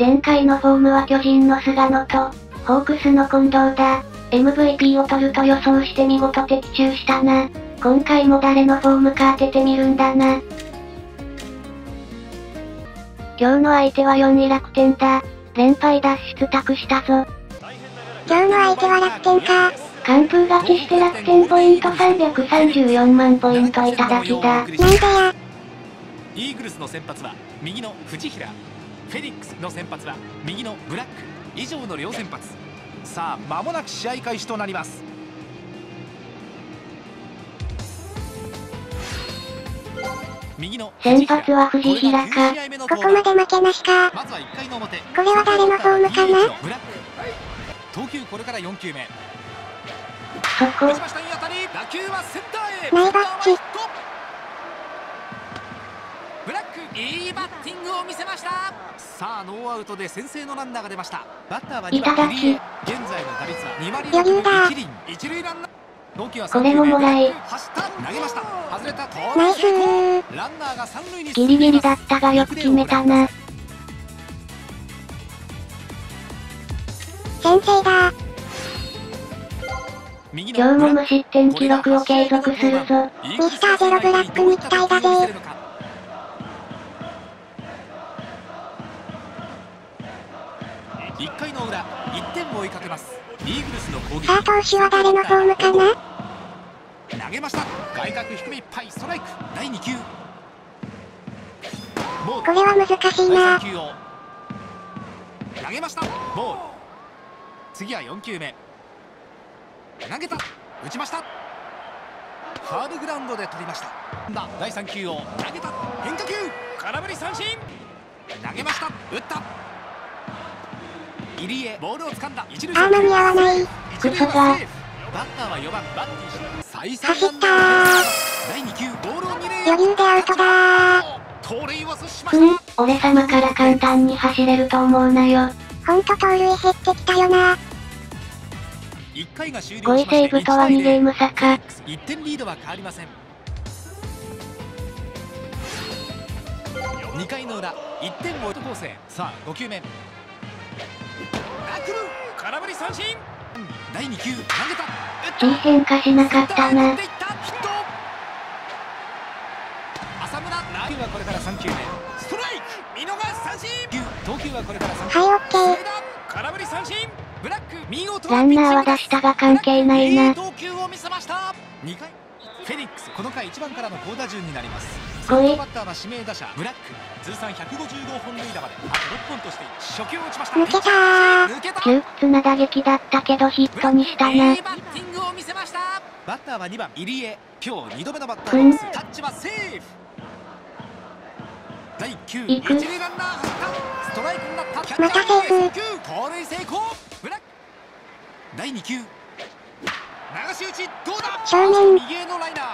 前回のフォームは巨人の菅野と、ホークスの近藤だ。MVP を取ると予想して見事的中したな。今回も誰のフォームか当ててみるんだな。今日の相手は4位楽天だ。連敗脱出託したぞ。今日の相手は楽天か。完封勝ちして楽天ポイント334万ポイントいただきだ。なんでや。イーグルスの先発は右の藤平、フェリックスの先発は右のブラック、以上の両先発。さあ間もなく試合開始となります。先発は藤平か。ここまで負けなしか。これは誰のフォームかな。そこナイバッチ。ブラック、いいバッティングを見せました。さあノーアウトで先制のランナーが出ました。バッターは2番リリー。現在の打率は2割1厘。一塁ランナー、これももらい。投げました。外れた。ナイスー。ランナーが三塁に。ギリギリだったがよく決めたな。先制だ。今日も無失点記録を継続するぞ。ミスターゼロブラックに期待だぜ。1回の裏、1点を追いかけます。イーグルスの攻撃。さあ投手は誰のフォームかな。投げました。外角低めいっぱい、ストライク。第2球。これは難しいな。投げました。ボール。次は4球目。投げた。打ちました。ハードグラウンドで取りました。第3球を投げた。変化球。空振り三振。投げました。打った。入江、ボールを掴んだ。一塁間に合わない。クソだ。バッターは4番バッティー。走った。第2球ボールを2塁。余裕でアウトだ。盗塁を阻止しました。俺様から簡単に走れると思うなよ。ほんと盗塁減ってきたよな。1回が終了。5位セーブとは2ゲーム差か。1点リードは変わりません。2回の裏、1点を追う構成。さあ5球目。空振り三振。第2球投げた。いい変化しなかったな。浅村、投球はこれから3球目。ストライク、見逃し三振。投球はこれから3球目。はい、オッケー。空振り三振。ブラック、見事ランナーは出したが関係ないな。投球を見せました。2回。フェリックス、この回1番からの好打順になります。5位バッターは指名打者ブラック。通算155本塁打まであと6本として初球を打ちました。抜けたー。抜けた。窮屈な打撃だったけどヒットにしたな。いいバッティングを見せました。バッターは2番入江。今日2度目のバッターボックス。タッチはセーフ。第9位、一塁ランナー走った。ストライクになった。キャッチャーセーフ。盗塁成功。ブラック。第2球流し打ち。どうだ。正面右へのライナー。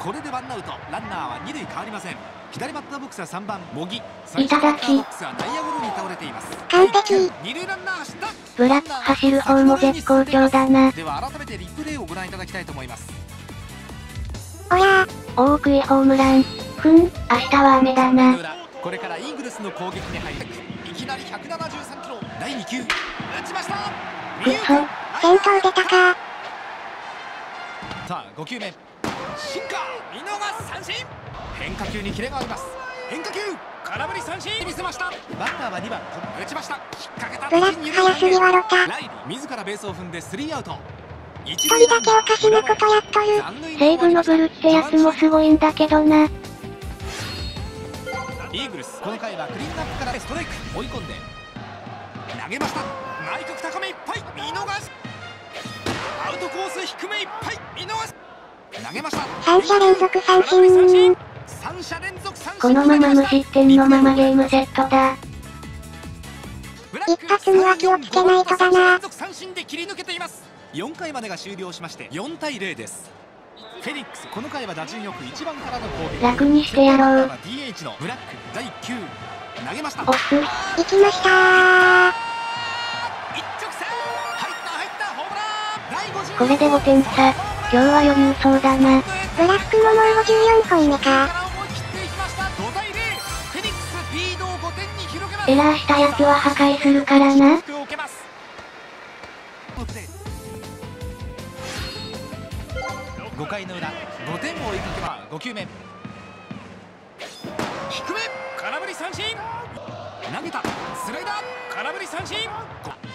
これでワンアウト。ランナーは2塁変わりません。左バッターボックスは3番茂木。いただき。完璧。ブラック走る方も絶好調だな。では改めてリプレイをご覧いただきたいと思います。おや大食いホームラン。明日は雨だな。これからイーグルスの攻撃に入る。いきなり173キロ。第2球打ちました。くそ、先頭出たか。さあ5球目。シンカー、見逃し三振。変化球にキレがあります。変化球、空振り三振見せました。バッターは2番打ちました。引っ掛けた。ブラック早すぎはロタ。ライリー自らベースを踏んで3アウト。1人だけおかしなことやっとる。セーブのブルってやつもすごいんだけどな。イーグルスこの回はクリーンナップからストライク。追い込んで投げました。内角高めいっぱい見逃し。アウトコース低めいっぱい見逃し。投げました。3者連続三振。このまま無失点のままゲームセットだ。一発には気をつけないとだな。4回までが終了しまして4対0です。フェリックスこの回は打順よく1番からの攻撃。楽にしてやろう。 DH のブラック。第9投げました。オフ行きました。これで5点差。今日は余裕そうだな。ブラックももう54本目か。エラーしたやつは破壊するからな。5回の裏、5点を追いかけば5球目。低め、空振り三振。投げた、スライダー、空振り三振。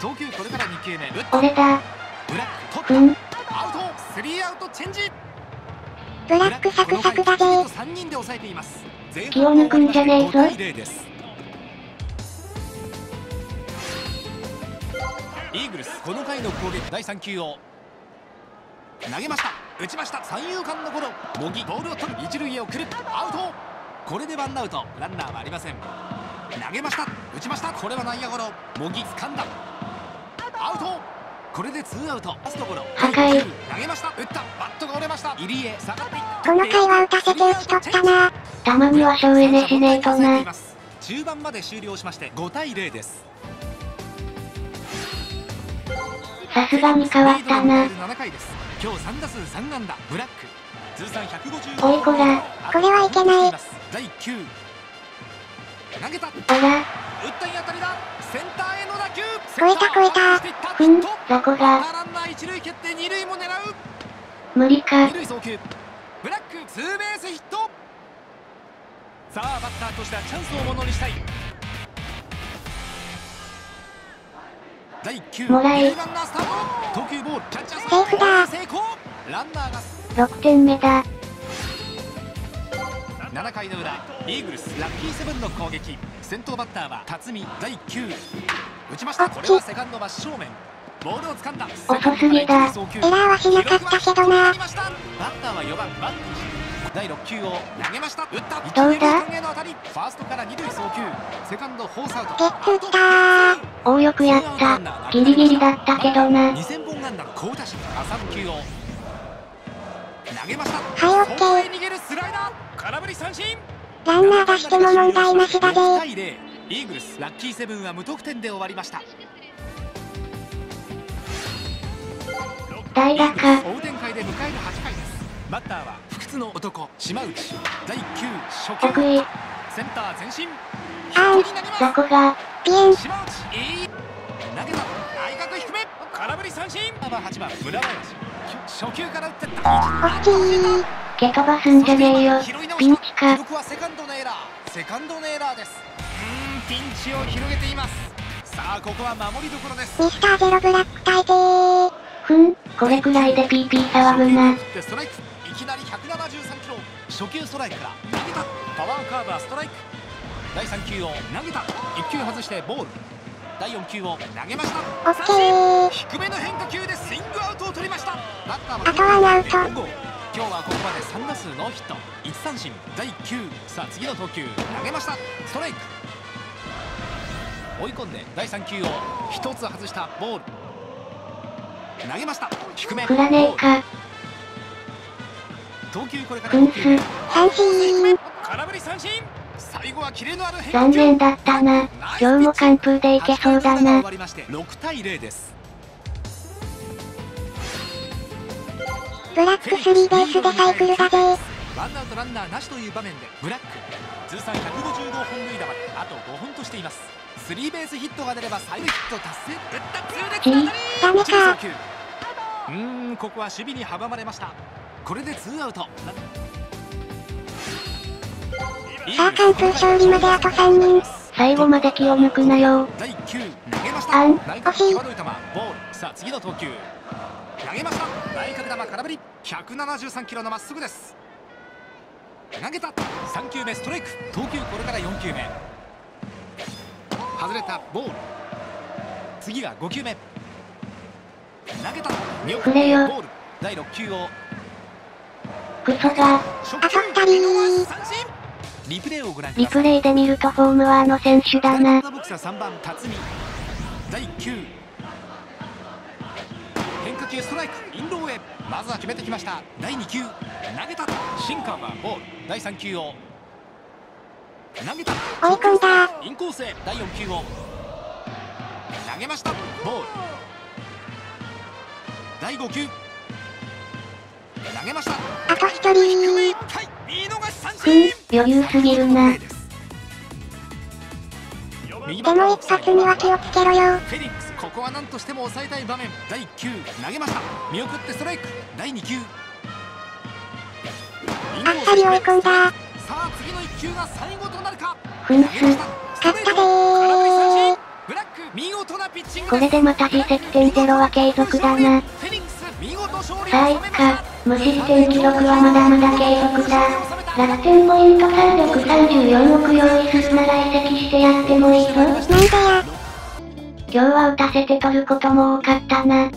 投球これから2球目。俺だ。ブラック、アウト、スリーアウトチェンジ。ブラックサクサクだぜ。3人で抑えています。気を抜くんじゃねえぞ。イーグルス、この回の攻撃、第3球を投げました。打ちました。三遊間のゴロ。茂木、ボールを取る。一塁へ送る。アウト。これでワンアウト。ランナーはありません。投げました。打ちました。これは内野ゴロ。茂木、掴んだ。アウト。これでツーアウト。ラストゴロ。破壊。投げました。打った。バットが折れました。入江、下がって。この回は打たせて打ち取ったな。たまには省エネしねえとな。中盤まで終了しまして、5対0です。さすがに変わったな。7回です。今日3打数3安打、ブラック通算150。おいこら、これはいけない。第9投げた。おら、打ったい当たりだ。センターへの打球。超えた。ザコが。ランナー一塁蹴って二塁も狙う。無理か。二塁送球。ブラックツーベースヒット。さあバッターとしてはチャンスをものにしたい。第9もらえ。投球ボールキャッチャーセーフだ。成功。ランナーが6点目だ。7回の裏、イーグルスラッキーセブンの攻撃。先頭バッターは辰巳。第9打ちました。これはセカンド真正面。ボールを掴んだ。遅すぎだ。エラーはしなかったけどな。バッターは4番バッティ。第6球を投げました。打った。どうだ。ファーストから2塁送球。セカンドフォースアウト。ゲッツーきたー。およくやった。ギリギリだったけどな。2000本安打の好打者。3球を投げました。はい、オッケー。逃げるスライダー。空振り三振。ランナー出しても問題なしだぜ。6対0。イーグルスラッキーセブンは無得点で終わりました。代打か。追う展開で迎える8回です。バッターは不屈の男島内。第9初球。センター前進。あん、ザコがピン。島内投げた。内角低め。空振り三振。8番村林。初球から打ってった。惜しい。蹴飛ばすんじゃねえよ。ピンチか。記録はセカンドのエラーです。ピンチを広げています。さあここは守りどころです。ミスターゼロブラック大抵。これくらいで PP 騒ぐな。いきなり173キロ。初球ストライクから投げた。パワーカーブはストライク。第3球を投げた。1球外してボール。第4球を投げました。オッケー。低めの変化球でスイングアウトを取りました。バッターはあとはナウト。今日はここまで3打数ノーヒット1三振。第9さあ次の投球。投げました。ストライク。追い込んで第3球を1つ外したボール。投げました。低め。振らねえか。投球これから。三振。空振り三振。最後はキレのある変化球。残念だったな。今日も完封でいけそうだな。6対0です。ブラックスリーベースでサイクルだぜ。ワンアウトランナーなしという場面でブラック通算150号本塁打まであと5本としています。スリーベースヒットが出ればサイドヒット達成。打った。ダメか。ここは守備に阻まれました。これでツーアウト。さあ完封勝利まであと3人。最後まで気を抜くなよ。第9投げました。惜しい。ボール。さあ次の投球。投げました。内角球空振り。173キロのまっすぐです。投げた。3球目ストライク。投球これから4球目。外れたボール。次は5球目。投げた。くれよ。ボール。第6球を。クソが。あと2人。リプレイで見るとフォームはあの選手だな。3番辰巳。第9変化球ストライク。インローへ。まずは決めてきました。第2球投げた。シンカーはボール。第3球を投げた。追い込んだ。インコースへ。第4球を投げました。ボール。第5球投げました。あと1人。余裕すぎるな。でも一発には気をつけろよ。フェリックス、ここは何としても抑えたい場面。第1球投げました。見送ってストライク。第2球あっさり追い込んだ。さあ次の1球が最後となるか。ふんふん、勝ったでー。ブラック、見事なピッチング。これでまた自責点0は継続だな。さあいっか、無失点記録はまだまだ継続だ。楽天ポイント334億用意するなら移籍してやってもいいぞ。なんでや。今日は打たせて取ることも多かったな。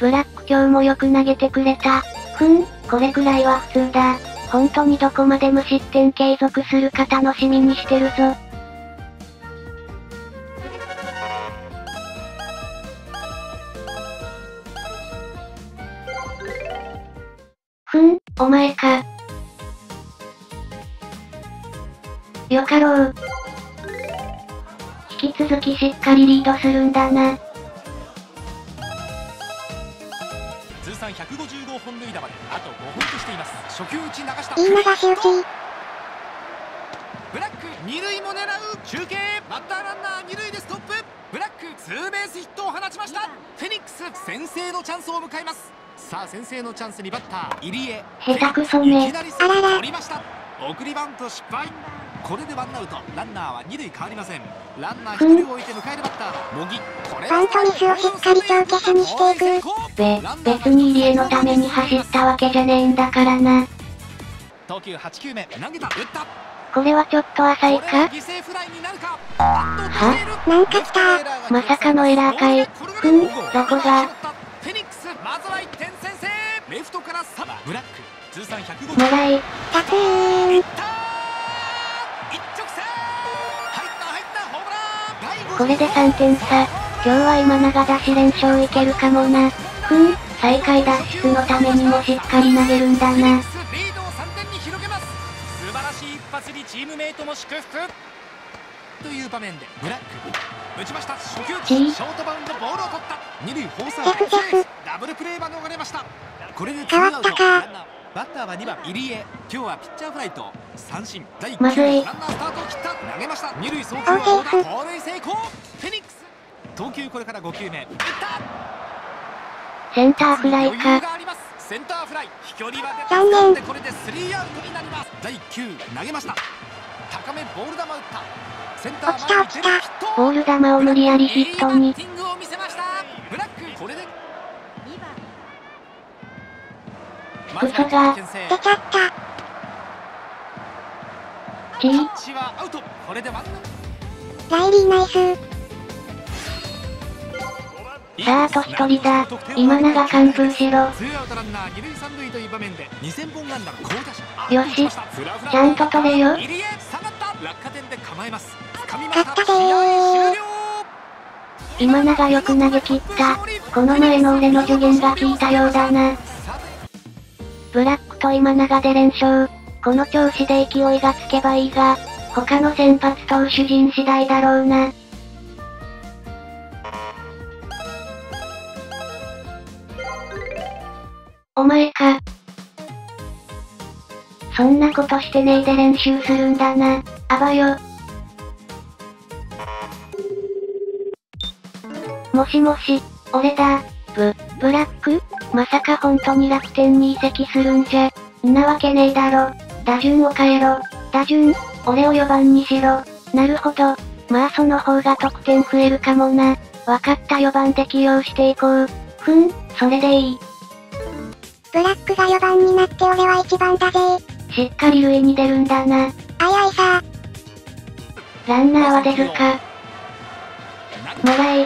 ブラック今日もよく投げてくれた。ふん、これくらいは普通だ。本当にどこまで無失点継続するか楽しみにしてるぞ。ふん、お前か。よかろう。引き続きしっかりリードするんだな。通算155本塁打まであと5本としています。初球打ち流した。いい流し打ち。ブラック二塁も狙う。中継。バッターランナー二塁でストップ。ブラックツーベースヒットを放ちました。フェニックス先制のチャンスを迎えます。さあ先制のチャンスにバッター入江。下手くそね。あらら。送りバント失敗。これでワンアウト。ランナーは二塁変わりません。ランナー一人を置いて迎えるバッター茂木。バントミスをしっかり帳消しにしていく。別に入江のために走ったわけじゃねえんだからな。投球8球目投げた。打った。これはちょっと浅いか。は？なんか来た。まさかのエラーかい。ふん、どこが。まずは1点先制。レフトからサバブラック通算150もらいパクーン。いった一直線。入ったホームラン。これで3点差。今日は今永出し連勝いけるかもな。ふん、最下位脱出のためにもしっかり投げるんだな。リードを3点に広げます。素晴らしい一発にチームメイトも祝福という場面でブラック打ちました。初球ショートバウンドボールを取った。二塁フォーサーダブルプレーは逃れました。これでツーアウト。バッターは2番入江。今日はピッチャーフライと三振。第9球ランナースタートを切った。投げました。二塁送球を盗塁成功。フェニックス投球これから5球目。打った。センターフライか。センターフライ飛距離は残念。これで3アウトになります。第9投げました。高めボール球打った。落ちたボール球を無理やりヒットに。ウソが出ちゃった。チーライリーナイス。さああと1人だ。今永完封しろ。よし、ちゃんと取れよ。落下点で構えます。勝ったでー。今永よく投げ切った。この前の俺の助言が効いたようだな。ブラックと今永で連勝。この調子で勢いがつけばいいが、他の先発投手陣次第だろうな。お前か。そんなことしてねえで練習するんだな。あばよ。もしもし、俺だ。ブラック?まさか本当に楽天に移籍するんじゃ。んなわけねえだろ。打順を変えろ。打順、俺を4番にしろ。なるほど。まあその方が得点増えるかもな。わかった、4番で起用していこう。ふん、それでいい。ブラックが4番になって俺は1番だぜ。しっかり塁に出るんだな。あいさ。ランナーは出ずか。もらい。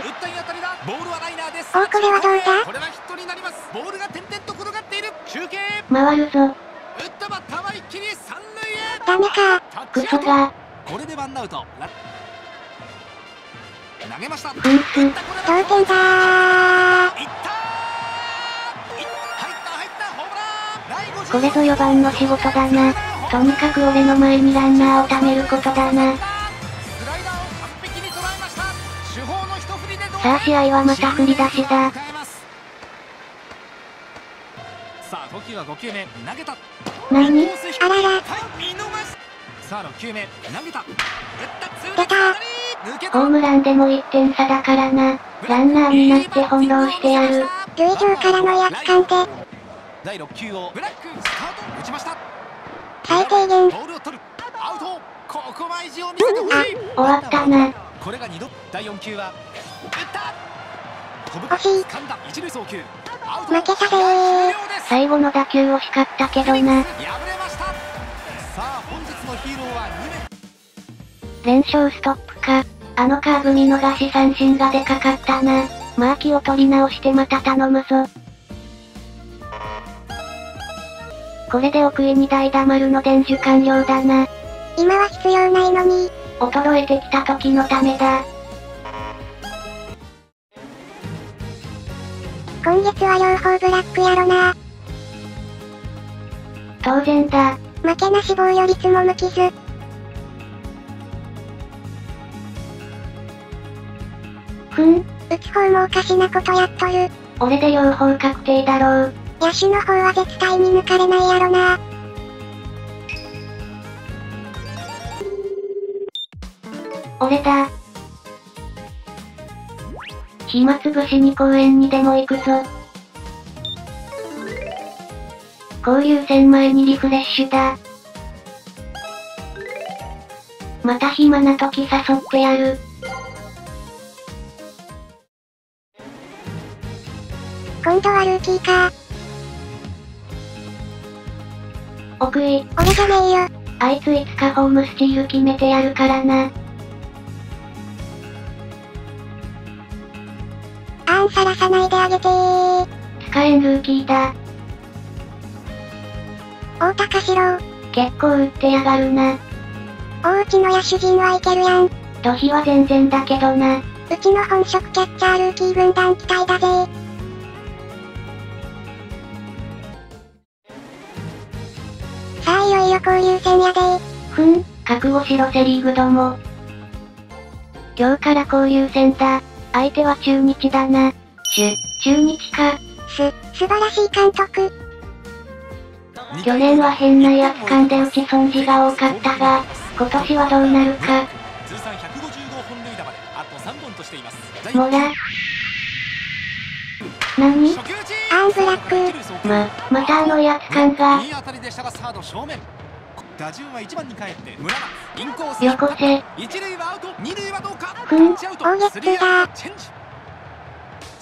お、これはどうだ。これはヒットになります。ボールが点々と転がっている。中継。回るぞ。打ったバッターは一気に三塁へ。ダメか。クソが。これでワンアウト。投げました。同点だー。いった。これぞ4番の仕事だな。とにかく俺の前にランナーを貯めることだな。さあ試合はまた振り出しだ。何？あらら。さあ6球目投げた。打ったホームランでも1点差だからな。ランナーになって翻弄してやる。塁上からの約束で第6球をブラックスタート打ちました。最低限ボールを取るアウト。ここは意地を見せてほしい。終わったな。これが2度。第4球は打った。惜しい。一塁送球アウト。負けたぜー。最後の打球惜しかったけどな。連勝ストップか。あのカーブ見逃し三振がでかかったな。マーキを取り直してまた頼むぞ。これで奥井に代打丸の伝授完了だな。今は必要ないのに。衰えてきた時のためだ。今月は両方ブラックやろな。当然だ。負けなし防御率も無傷。ふん、打つ方もおかしなことやっとる。俺で両方確定だろう。野手の方は絶対に抜かれないやろな。俺だ。暇つぶしに公園にでも行くぞ。交流戦前にリフレッシュだ。また暇な時誘ってやる。今度はルーキーか。奥井。俺じゃねえよ。あいついつかホームスチール決めてやるからな。あんさらさないであげてー。使えんルーキーだ。大高四郎。結構打ってやがるな。大内の野手陣はいけるやん。土肥は全然だけどな。うちの本職キャッチャールーキー軍団期待だぜ。さあいよいよ交流戦やでー。ふん、覚悟しろセリーグども。今日から交流戦だ。相手は中日だな。中日か。素晴らしい監督。去年は変な威圧感で打ち損じが多かったが、今年はどうなるか。通算150号本塁打まであと3本としています。もら。何？アンブラック。またあの威圧感が。よこせ。ふん、大逆転だ。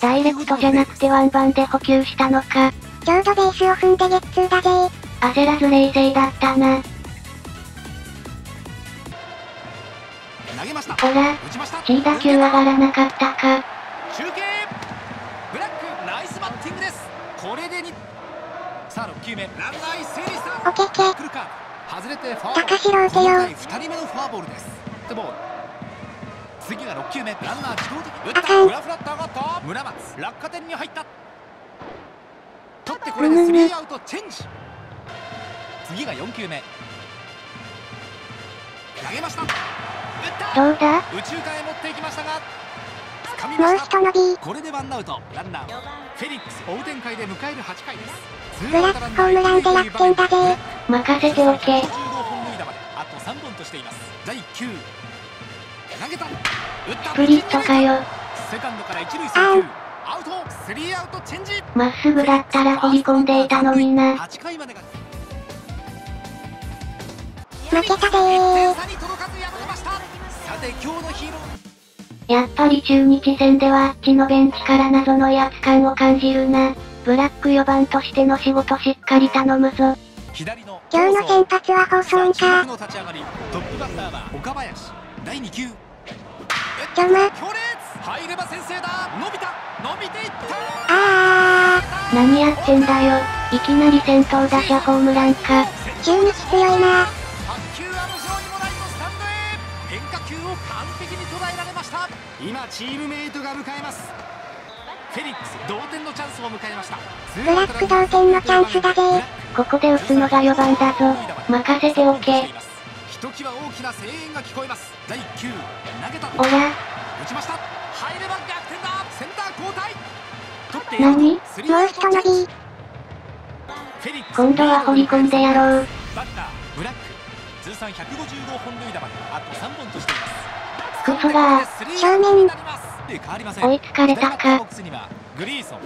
ダイレクトじゃなくてワンバンで補給したのか。ちょうどベースを踏んでゲッツーだぜ。焦らず冷静だったな。ほら、血打球上がらなかったか。中継ブラックナイスバッティングです。これでにさあ6球目ランナー整理した。おけけ。外れてファウル。高城受けよう。2人目のフォアボールです。でも次が6球目ランナー自動的打った。フラフラッターがった。村松落下点に入った。取ってこれでスリーアウトチェンジ。次が4球目投げました。打った。どうだ。宇宙間へ持っていきましたが掴みました。もう一伸び。これでワンアウト。ランナーフェリックス追う展開で迎える8回です。ブラックホームランで楽天だぜ。任せておけ。あと3本としています。第9投げた。打った。スプリットかよ。セカンドから一塁送球アウト。スリーアウトチェンジ。まっすぐだったら掘り込んでいたのにな。負けたでー。やっぱり中日戦ではあっちのベンチから謎の威圧感を感じるな。ブラック4番としての仕事しっかり頼むぞ。今日の先発は放送か。ちょま。入れば先制だ。伸びていった。ああ、何やってんだよ。いきなり先頭打者ホームランか。中日強いな。白球あの上にもないとスタンドへ。変化球を完璧に捉えられました。今チームメイトが迎えます。フェリックス同点のチャンスを迎えました。ブラック同点のチャンスだぜ。ここで打つのが4番だぞ。任せておけ。ひときわ大きな声援が聞こえます。第9投げた。おや。打ちました。入れば逆転だ。センター交代。何？もう一伸び。今度は掘り込んでやろう。バッターブラック。通算150号本塁打まであと3本としています。クソだー、シャーメン追いつかれたか。ボックスにはグリーソン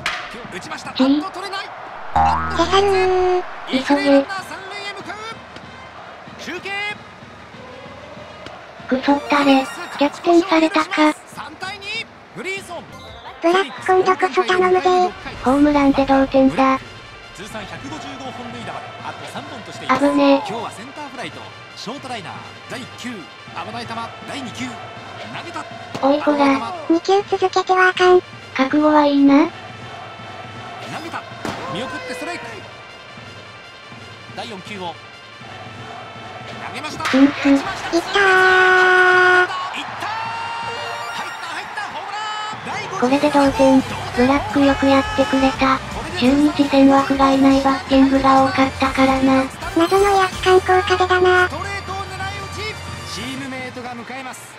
打ちました。取れない。セサルー急ぐ。中継。クソったれ、逆転されたか。ブラック今度こそ頼むぜー。ホームランで同点だ。通算150号本塁打まであと3本としています。危ねえ。今日はセンターフライとショートライナー第1球、危ない球第2球投げた。おいほら、2球続けてはあかん。覚悟はいいな。投げた、見送ってストライク。第4球を投げました。ピンスいったー、いったー。これで同点。ブラックよくやってくれた。中日戦はフライないバッティングが多かったからな。謎の安感効果でだな。ストレートを狙い撃ち。チームメイトが迎えます。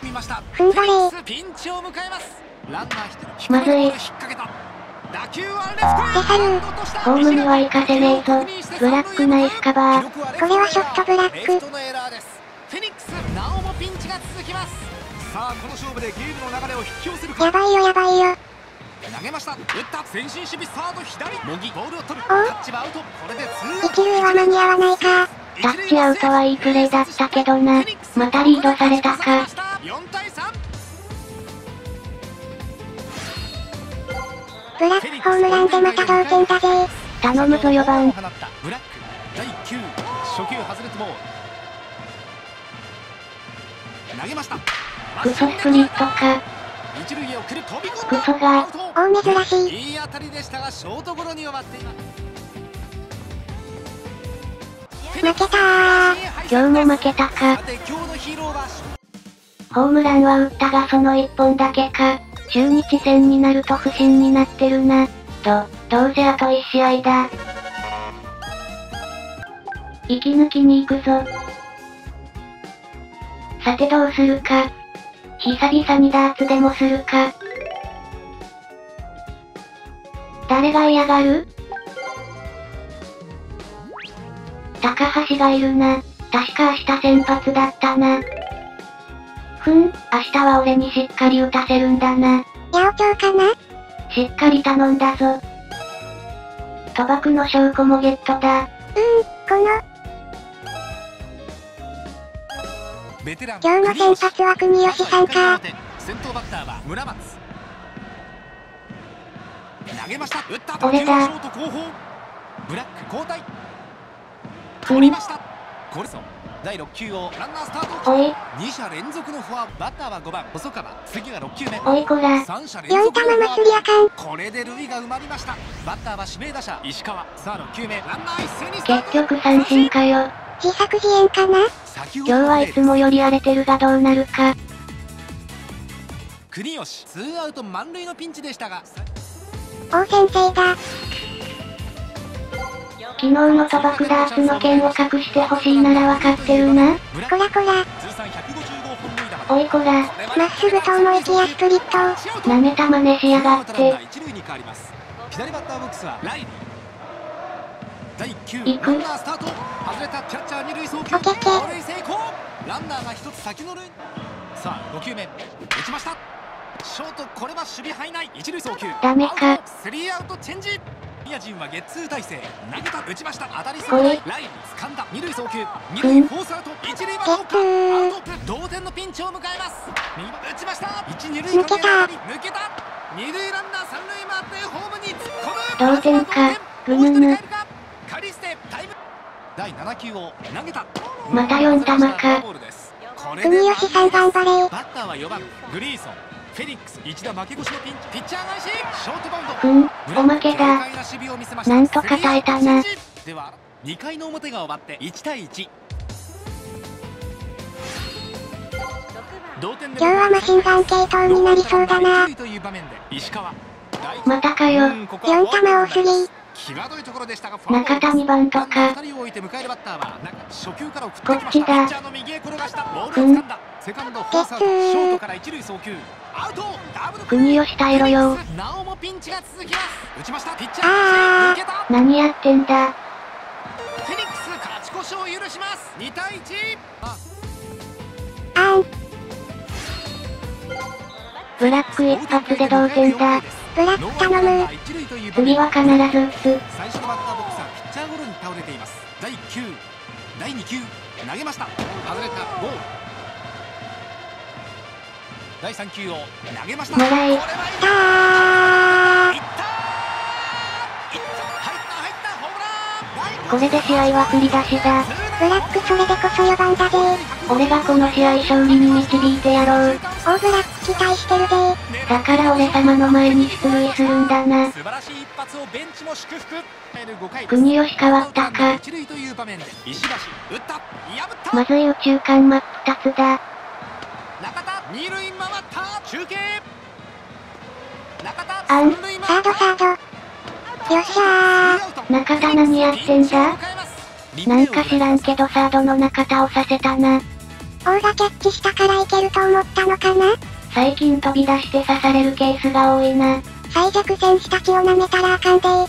見ました。踏ん張れ。ピンチを迎えます。ランナー一人。まずい。打球はレフトへ。セサルー、ホームには行かせねえぞ。ブラックナイスカバー。これはショットブラック。レフトのエラーです。フェニックス、なおもピンチが続きます。さあこの勝負でゲームの流れを引き寄せるか。やばいよやばいよ。投げました。打った。前進守備サード左。茂木ボールを取る。タッチはアウト。これで2。一塁は間に合わないか。タッチアウトはいいプレーだったけどな。またリードされたか。4対3。ブラックホームランでまた同点だぜ。頼むぞ4番。ブラック第9初球外れても投げました。クソスプリットか。一塁へ送る飛び込んだ。クソが大珍しい。いい当たりでしたがショートゴロに終わっています。負けたー。今日も負けたか。ホームランは打ったがその1本だけか。中日戦になると不振になってるな。どうせあと1試合だ。息抜きに行くぞ。さてどうするか。久々にダーツでもするか。誰が嫌がる？高橋がいるな。確か明日先発だったな。明日は俺にしっかり打たせるんだな。八百長かな？しっかり頼んだぞ。賭博の証拠もゲットだ。この今日の先発は国吉さんか。先頭バッターは村松。投げました。打った。俺だ。ブラック交代。取りました。これぞ第6球をランナースタート。おい。2者連続のフォア。バッターは5番細川。次が6球目。おいこら。4球目祭りやかん。これで塁が埋まりました。バッターは指名打者石川。さあ6球目ランナー一斉にスタート。結局三振かよ。自作自演かな。今日はいつもより荒れてるがどうなるか。国吉ツーアウト満塁のピンチでしたが王先生だ。昨日の賭博ダーツの件を隠してほしいならわかってるな。こらこら、おいこら、まっすぐと思いきやスプリットをなめたまねしやがって。左バッターボックスはライリー。第9ランナースタート。外れた。キャッチャー二塁送球。盗塁成功。ランナーが1つ先の塁。さあ5球目打ちました。ショート、これは守備範囲内。一塁送球ダメか。スリーアウトチェンジ。宮陣はゲッツー体制。投げた。打ちました。当たりそう。ライン掴んだ。二塁送球。二塁フォースアウト。一塁はどうか。アウト。同点のピンチを迎えます。打ちました。一二塁抜けた。二塁ランナー三塁回ってホームに突っ込む。同点か。ぐぬぬ。第7球を投げた。また4球か。国吉さん頑張れ。バッターは4番グリーソン。フェニックス一打負け越しのピンチ。ピッチャー返し。ショートバウンド。おまけだ。なんとか耐えたな。では2回の表が終わって1対1。今日はマシンガン系統になりそうだな。またかよ。4球多すぎ。中田2番とか。こっちだ。国吉耐えろよ。ああ、何やってんだ。勝を許します。2対1。あんブラック一発で同点だ。ブラック頼む。次は必ず打つ。最初のバッターボックスはピッチャーゴロに倒れています。第1球第2球投げました。外れた。ボール。第3球を投げました。もらいこれで試合は振り出しだ。ブラックそれでこそ4番だぜ。俺がこの試合勝利に導いてやろう。大ブラック期待してるぜ。だから俺様の前に出塁するんだな。素晴らしい一発をベンチも祝福。国吉変わったか。まずい右中間真っ二つだ。中田二塁回った。中継。中田三塁回った。サードサード。よっしゃー。中田何やってんだ。なんか知らんけどサードの中田をさせたな。王がキャッチしたからいけると思ったのかな。最近飛び出して刺されるケースが多いな。最弱選手たちを舐めたらあかんでー。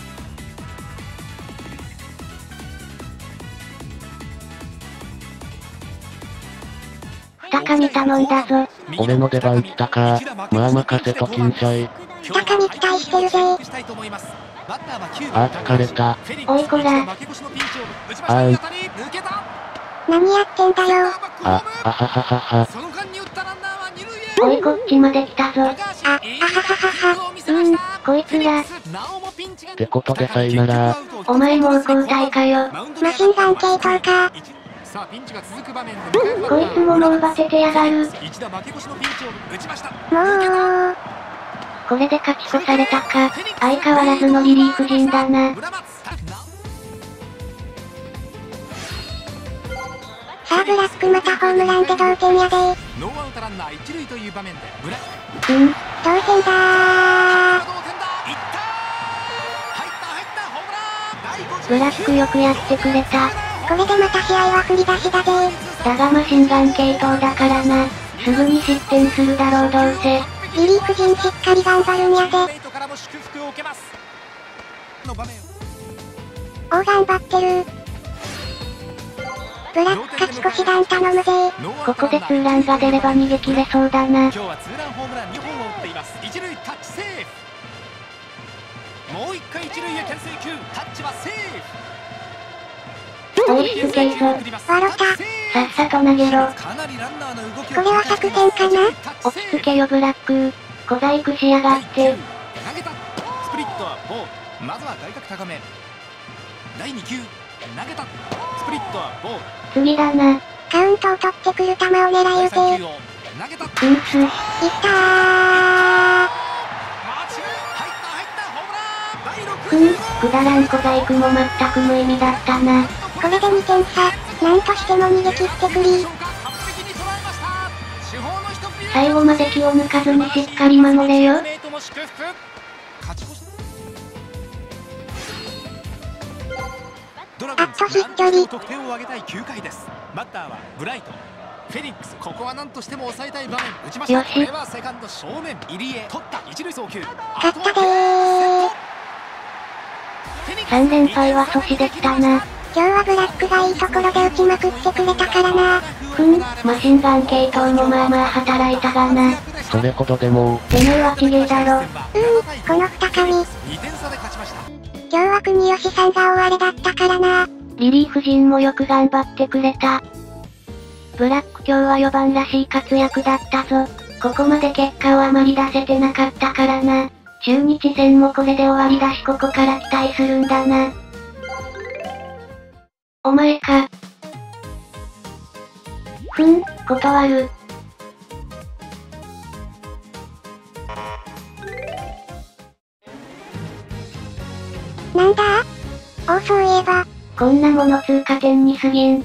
二上頼んだぞ。俺の出番来たか。まあ任せときんしゃい。二上期待してるぜー。あー疲れた。おいこら。あい。何やってんだよ。あ、あはははは。おいこっちまで来たぞ。あ、あはははは。こいつら。ってことでさいなら。お前もう交代かよ。マシンガン系統か。こいつももうバテてやがる。もう。これで勝ち越されたか。相変わらずのリリーフ陣だな。さあブラックまたホームランで同点やで。ノーアウトランナー一塁という場面でブラック。同点だー。ブラックよくやってくれた。これでまた試合は振り出しだぜ。だがマシンガン系統だからな。すぐに失点するだろう。どうせリリーフ陣しっかり頑張るんやで。お頑張ってる。ブラック勝ち越し弾頼むぜ。ここでツーランが出れば逃げ切れそうだな。追いつけいぞ。笑った。さっさと投げろ。これは作戦かな。落ち着けよブラック。小細工しやがって。次だな。カウントを取ってくる球を狙うぜ。ピンス。いったー。くだらん小細工も全く無意味だったな。これで2点差。なんとしても逃げ切ってくり。最後まで気を抜かずにしっかり守れよ。あっと飛距離。得点を上げたい9回です。バッターはブライト。フェリックス。ここは何としても抑えたい場面。打ちました。これはセカンド正面。入江取った一塁送球。勝ったでー。3連敗は阻止できたな。今日はブラックがいいところで打ちまくってくれたからな。マシンガン系統もまあまあ働いたがな。それほどでも。てめえは綺麗だろ。この二上。今日は国吉さんが大荒れだったからな。リリーフ陣もよく頑張ってくれた。ブラック今日は4番らしい活躍だったぞ。ここまで結果をあまり出せてなかったからな。中日戦もこれで終わりだし、ここから期待するんだな。お前か。断る。なんだ？おお、そういえば。こんなもの通過点に過ぎん。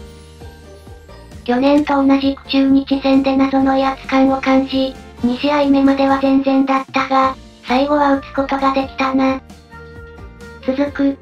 去年と同じく中日戦で謎の威圧感を感じ、2試合目までは全然だったが、最後は打つことができたな。続く。